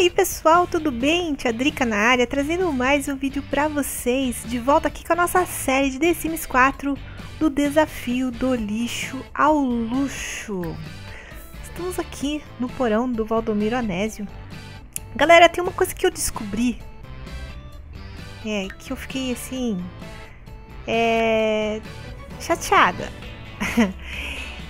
E aí pessoal, tudo bem? Tia Drica na área, trazendo mais um vídeo pra vocês, de volta aqui com a nossa série de The Sims 4, do desafio do lixo ao luxo. Estamos aqui no porão do Valdomiro Anésio. Galera, tem uma coisa que eu descobri, que eu fiquei assim, chateada.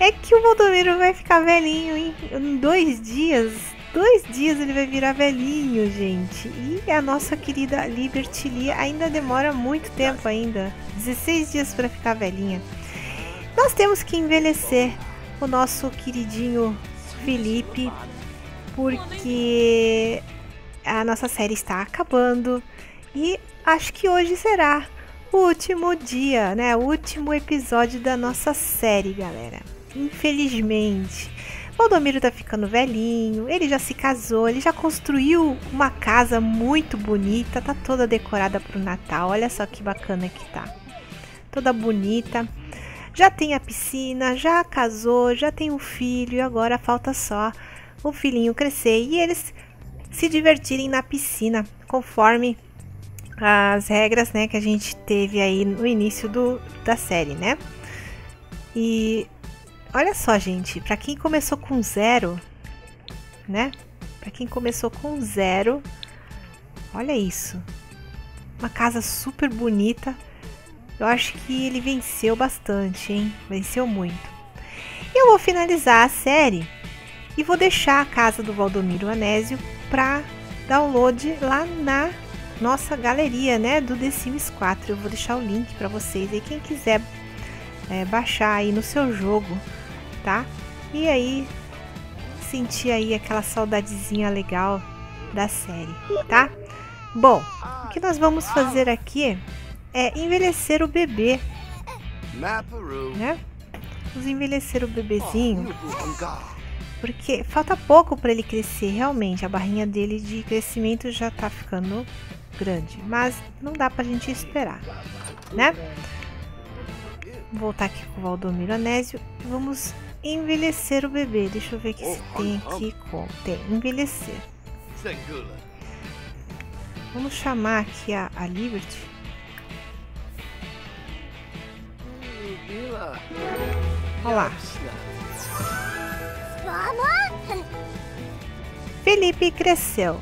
É que o Valdomiro vai ficar velhinho em 2 dias. 2 dias ele vai virar velhinho, gente. E a nossa querida Liberty Lee ainda demora muito tempo ainda. 16 dias para ficar velhinha. Nós temos que envelhecer o nosso queridinho Felipe, porque a nossa série está acabando. E acho que hoje será o último dia, né? O último episódio da nossa série, galera. Infelizmente. O Valdomiro tá ficando velhinho, ele já se casou, ele já construiu uma casa muito bonita, tá toda decorada pro Natal, olha só que bacana que tá, toda bonita, já tem a piscina, já casou, já tem um filho e agora falta só o filhinho crescer e eles se divertirem na piscina, conforme as regras, né, que a gente teve aí no início da série, né, e... Olha só, gente, para quem começou com 0, né? Para quem começou com 0, olha isso. Uma casa super bonita. Eu acho que ele venceu bastante, hein? Venceu muito. Eu vou finalizar a série e vou deixar a casa do Valdomiro Anésio para download lá na nossa galeria, né? Do The Sims 4. Eu vou deixar o link para vocês aí, quem quiser baixar aí no seu jogo. Tá? E aí sentir aí aquela saudadezinha legal da série, tá? Bom, o que nós vamos fazer aqui é envelhecer o bebê, né? Vamos envelhecer o bebezinho, porque falta pouco para ele crescer realmente. A barrinha dele de crescimento já tá ficando grande, mas não dá pra gente esperar, né? Vou voltar aqui com o Valdomiro Anésio e vamos envelhecer o bebê. Deixa eu ver o que se tem aqui. Tem envelhecer. Vamos chamar aqui a Liberty. Olha lá. Felipe cresceu.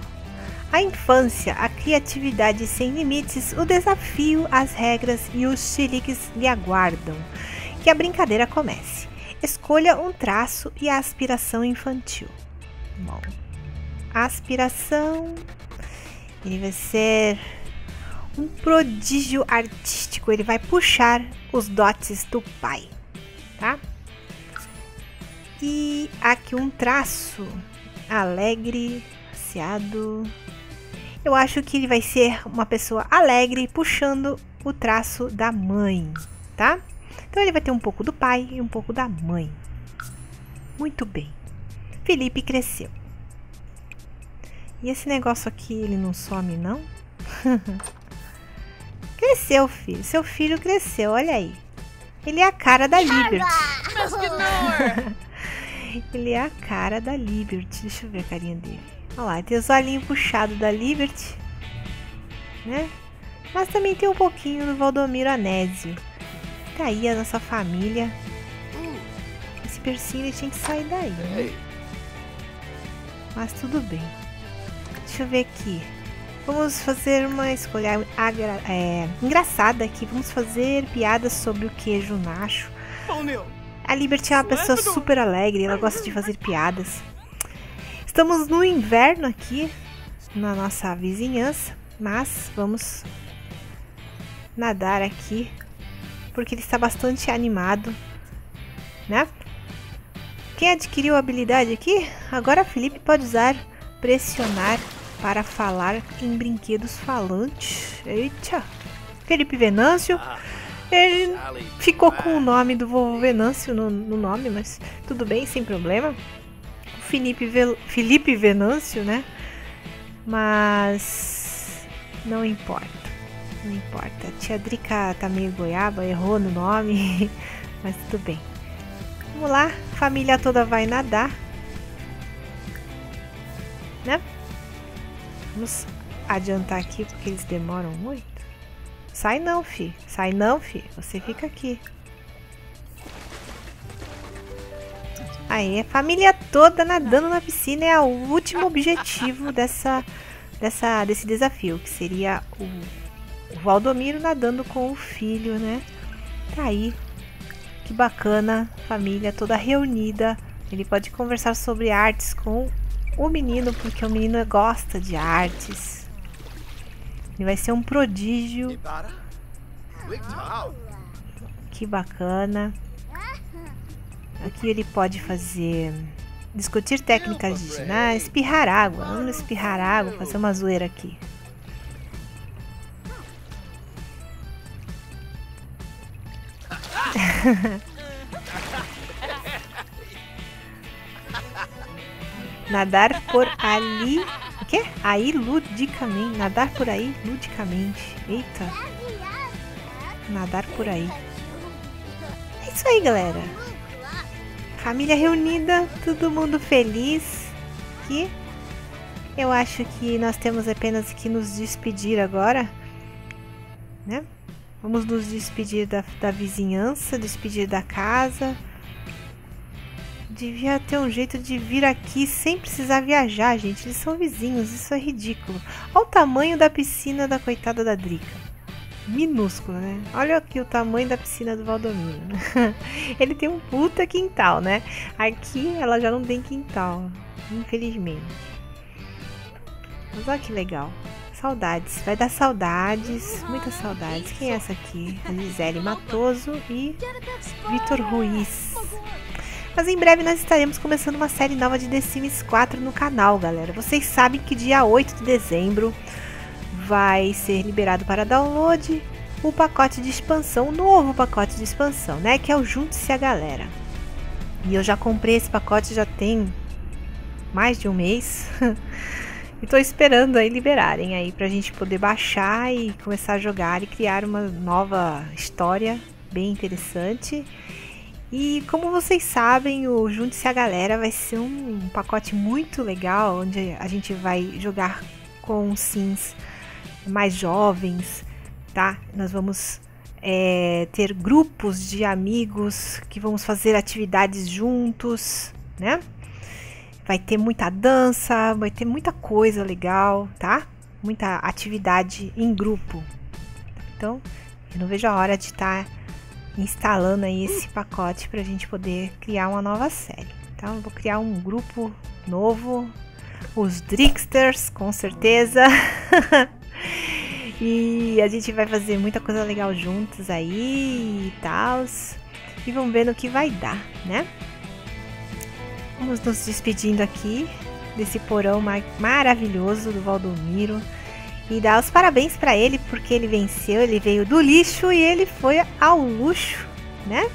A infância, a criatividade sem limites, o desafio, as regras e os chiliques lhe aguardam. Que a brincadeira comece. Escolha um traço e a aspiração infantil. Bom, a aspiração... Ele vai ser um prodígio artístico. Ele vai puxar os dotes do pai, tá? E aqui um traço alegre... Eu acho que ele vai ser uma pessoa alegre, puxando o traço da mãe, tá? Então ele vai ter um pouco do pai e um pouco da mãe. Muito bem. Felipe cresceu. E esse negócio aqui, ele não some, não? Cresceu, filho. Seu filho cresceu, olha aí. Ele é a cara da Liberty. Ele é a cara da Liberty. Deixa eu ver a carinha dele. Olha lá, tem os olhinhos puxados da Liberty, né? Mas também tem um pouquinho do Valdomiro Anésio. Tá aí a nossa família. Esse percinho tinha que sair daí, né? Mas tudo bem. Deixa eu ver aqui. Vamos fazer uma escolha engraçada aqui. Vamos fazer piadas sobre o queijo nacho. A Liberty é uma pessoa super alegre, ela gosta de fazer piadas. Estamos no inverno aqui, na nossa vizinhança, mas vamos nadar aqui, porque ele está bastante animado, né? Quem adquiriu a habilidade aqui, agora Felipe pode usar pressionar para falar em brinquedos falantes. Eita! Felipe Venâncio, ele ficou com o nome do vovô Venâncio no nome, mas tudo bem, sem problema. Felipe Venâncio, né? Mas não importa, não importa. A tia Drica tá meio goiaba, errou no nome, mas tudo bem. Vamos lá, a família toda vai nadar, né? Vamos adiantar aqui porque eles demoram muito. Sai não, fi. Sai não, fi. Você fica aqui. Aí, a família toda nadando na piscina é o último objetivo desse desafio, que seria o Valdomiro nadando com o filho, né? Tá aí. Que bacana, família toda reunida. Ele pode conversar sobre artes com o menino, porque o menino gosta de artes. Ele vai ser um prodígio. Que bacana. Aqui ele pode fazer... discutir técnicas de ginástica, espirrar água. Vamos espirrar água, fazer uma zoeira aqui. Nadar por ali... O quê? Aí ludicamente. Nadar por aí ludicamente. Eita. Nadar por aí. É isso aí, galera. Família reunida, todo mundo feliz. E eu acho que nós temos apenas que nos despedir agora, né? Vamos nos despedir da vizinhança, despedir da casa. Devia ter um jeito de vir aqui sem precisar viajar, gente. Eles são vizinhos, isso é ridículo. Olha o tamanho da piscina da coitada da Drica. Minúsculo, né? Olha aqui o tamanho da piscina do Valdomiro. Ele tem um puta quintal, né? Aqui ela já não tem quintal, infelizmente. Mas olha que legal. Saudades, vai dar saudades, muitas saudades. Quem é essa aqui? A Gisele Matoso e Vitor Ruiz. Mas em breve nós estaremos começando uma série nova de The Sims 4 no canal, galera. Vocês sabem que dia 8 de dezembro vai ser liberado para download o pacote de expansão, o novo pacote de expansão, né? Que é o Junte-se à Galera. E eu já comprei esse pacote já tem mais de um mês. E tô esperando aí liberarem aí pra gente poder baixar e começar a jogar e criar uma nova história bem interessante. E como vocês sabem, o Junte-se à Galera vai ser um pacote muito legal, onde a gente vai jogar com sims mais jovens, tá? Nós vamos ter grupos de amigos que vamos fazer atividades juntos, né? Vai ter muita dança, vai ter muita coisa legal, tá? Muita atividade em grupo. Então, eu não vejo a hora de estar instalando aí esse pacote para a gente poder criar uma nova série. Então, eu vou criar um grupo novo, os Drixters, com certeza. E a gente vai fazer muita coisa legal juntos aí e tal. E vamos ver no que vai dar, né? Vamos nos despedindo aqui desse porão maravilhoso do Valdomiro. E dar os parabéns para ele, porque ele venceu, ele veio do lixo e ele foi ao luxo, né?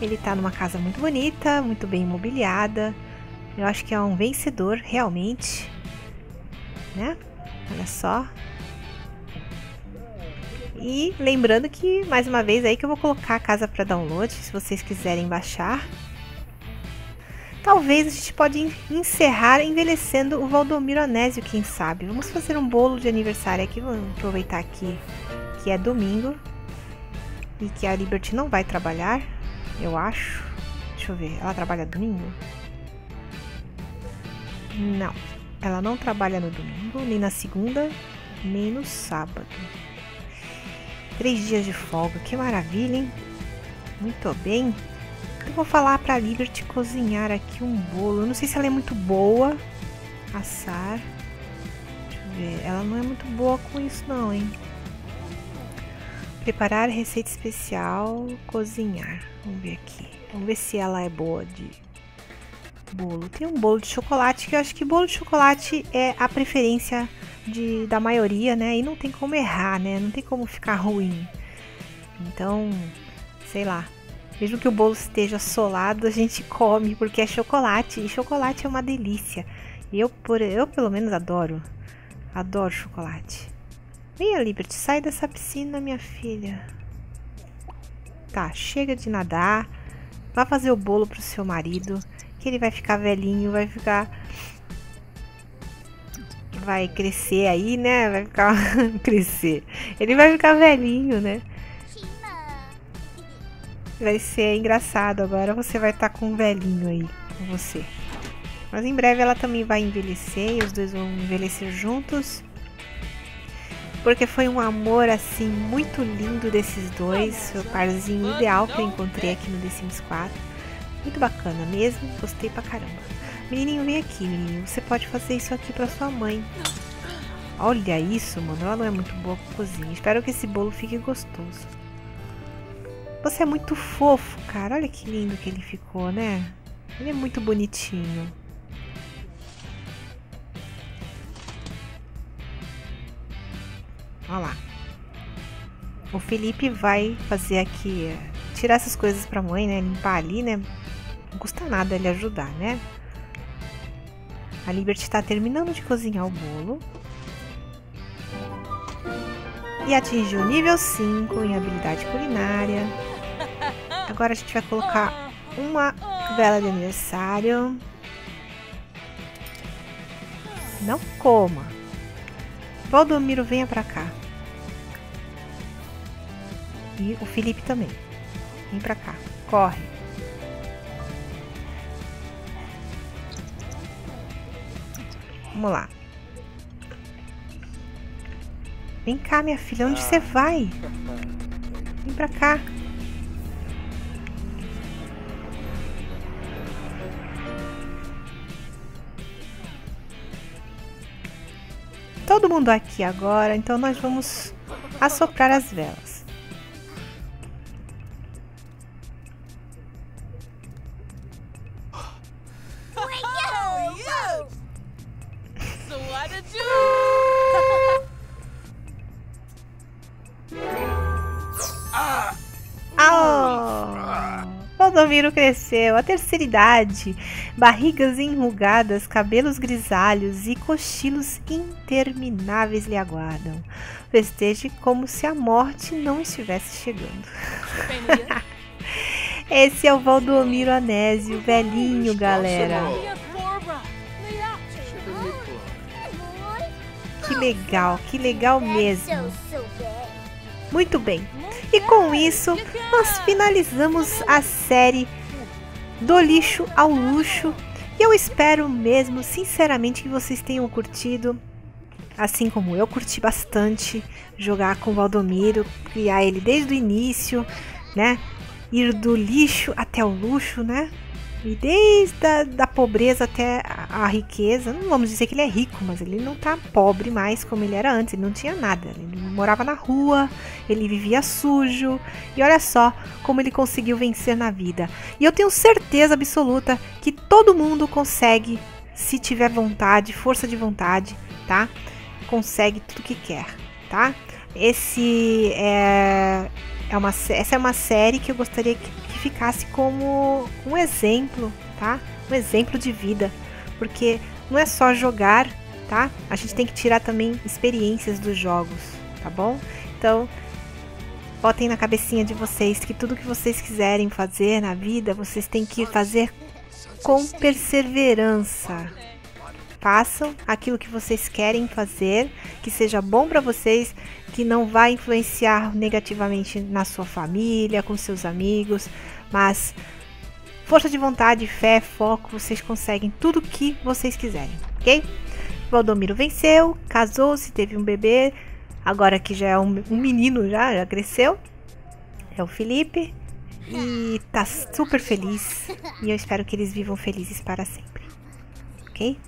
Ele tá numa casa muito bonita, muito bem imobiliada. Eu acho que é um vencedor, realmente, né? Olha só. E lembrando que, mais uma vez, aí que eu vou colocar a casa para download, se vocês quiserem baixar. Talvez a gente pode encerrar envelhecendo o Valdomiro Anésio, quem sabe. Vamos fazer um bolo de aniversário aqui, vamos aproveitar aqui que é domingo. E que a Liberty não vai trabalhar, eu acho. Deixa eu ver, ela trabalha domingo? Não, ela não trabalha no domingo, nem na segunda, nem no sábado. 3 dias de folga, que maravilha, hein? Muito bem. Eu vou falar pra Liberty cozinhar aqui um bolo. Eu não sei se ela é muito boa. Assar. Deixa eu ver. Ela não é muito boa com isso não, hein? Preparar receita especial. Cozinhar. Vamos ver aqui. Vamos ver se ela é boa de bolo. Tem um bolo de chocolate, que eu acho que bolo de chocolate é a preferência da maioria, né? E não tem como errar, né? Não tem como ficar ruim. Então, sei lá. Mesmo que o bolo esteja solado, a gente come, porque é chocolate. E chocolate é uma delícia. Eu pelo menos, adoro. Adoro chocolate. Vem, Liberty, sai dessa piscina, minha filha. Tá, chega de nadar. Vá fazer o bolo pro seu marido, que ele vai ficar velhinho, vai ficar... vai crescer aí, né? Vai ficar... crescer. Ele vai ficar velhinho, né? Vai ser engraçado. Agora você vai estar com um velhinho aí com você. Mas em breve ela também vai envelhecer e os dois vão envelhecer juntos. Porque foi um amor, assim, muito lindo desses dois. Foi o parzinho ideal que eu encontrei aqui no The Sims 4. Muito bacana mesmo, gostei pra caramba. Menininho, vem aqui, menininho. Você pode fazer isso aqui pra sua mãe. Olha isso, mano. Ela não é muito boa com cozinha. Espero que esse bolo fique gostoso. Você é muito fofo, cara. Olha que lindo que ele ficou, né? Ele é muito bonitinho. Olha lá. O Felipe vai fazer aqui, tirar essas coisas pra mãe, né? Limpar ali, né? Não custa nada ele ajudar, né? A Liberty tá terminando de cozinhar o bolo. E atingiu o nível 5 em habilidade culinária. Agora a gente vai colocar uma vela de aniversário. Não coma. Valdomiro, venha pra cá. E o Felipe também. Vem pra cá. Corre. Vamos lá. Vem cá, minha filha. Onde você vai? Vem pra cá. Todo mundo aqui agora, então nós vamos assoprar as velas. Valdomiro cresceu, a terceira idade, barrigas enrugadas, cabelos grisalhos e cochilos intermináveis lhe aguardam. Festeje como se a morte não estivesse chegando. Esse é o Valdomiro Anésio, velhinho, galera. Que legal mesmo. Muito bem. E com isso, nós finalizamos a série Do Lixo ao Luxo. E eu espero mesmo, sinceramente, que vocês tenham curtido. Assim como eu curti bastante jogar com o Valdomiro, criar ele desde o início, né? Ir do lixo até o luxo, né? E desde da pobreza até a riqueza. Não vamos dizer que ele é rico, mas ele não tá pobre mais como ele era antes. Ele não tinha nada, ele morava na rua, ele vivia sujo. E olha só como ele conseguiu vencer na vida. E eu tenho certeza absoluta que todo mundo consegue, se tiver vontade, força de vontade, tá? Consegue tudo que quer, tá? Essa é uma série que eu gostaria que ficasse como um exemplo, tá? Um exemplo de vida, porque não é só jogar, tá? A gente tem que tirar também experiências dos jogos, tá bom? Então, botem na cabecinha de vocês que tudo que vocês quiserem fazer na vida, vocês têm que fazer com perseverança. Façam aquilo que vocês querem fazer, que seja bom para vocês, que não vai influenciar negativamente na sua família, com seus amigos, mas força de vontade, fé, foco, vocês conseguem tudo o que vocês quiserem, ok? Valdomiro venceu, casou-se, teve um bebê, agora que já é um menino, já cresceu, é o Felipe, e tá super feliz, e eu espero que eles vivam felizes para sempre, ok?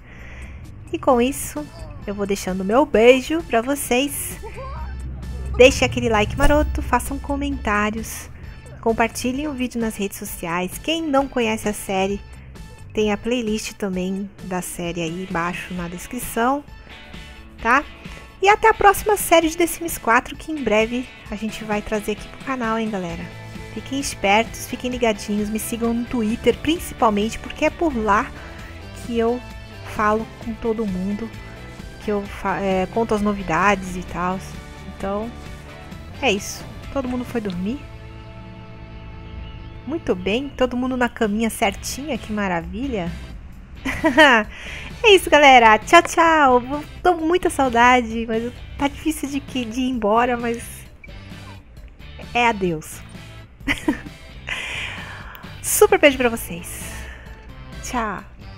E com isso, eu vou deixando meu beijo pra vocês. Deixem aquele like maroto, façam comentários, compartilhem o vídeo nas redes sociais. Quem não conhece a série, tem a playlist também da série aí embaixo na descrição, tá? E até a próxima série de The Sims 4, que em breve a gente vai trazer aqui pro canal, hein, galera? Fiquem espertos, fiquem ligadinhos, me sigam no Twitter, principalmente, porque é por lá que eu falo com todo mundo, que eu conto as novidades e tal. Então é isso, todo mundo foi dormir muito bem, todo mundo na caminha certinha, que maravilha. É isso, galera. Tchau, tchau. Tô com muita saudade, mas tá difícil de ir embora, mas é adeus. Super beijo pra vocês. Tchau.